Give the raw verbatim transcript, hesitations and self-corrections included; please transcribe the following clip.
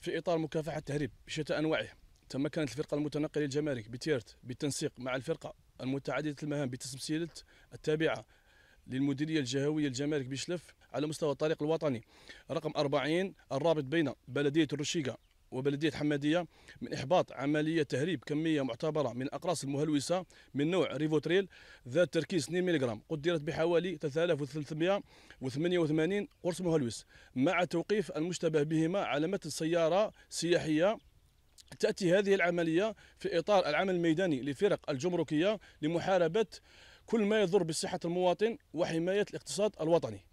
في إطار مكافحة التهريب بشتى أنواعه. تمكنت الفرقة المتنقلة الجمارك بتيرت بالتنسيق مع الفرقة المتعددة المهام بتسلسلة التابعة للمديرية الجهوية الجمارك بشلف على مستوى الطريق الوطني رقم أربعين الرابط بين بلدية الرشيقة وبلدية حمادية من إحباط عملية تهريب كمية معتبرة من الأقراص المهلوسة من نوع ريفو تريل ذات تركيز اثنين ملغرام قدرت بحوالي ثلاثة آلاف وثلاثمائة وثمانية وثمانين قرص مهلوس مع توقيف المشتبه بهما علامة السيارة سياحية. تأتي هذه العملية في إطار العمل الميداني لفرق الجمركية لمحاربة كل ما يضر بصحة المواطن وحماية الاقتصاد الوطني.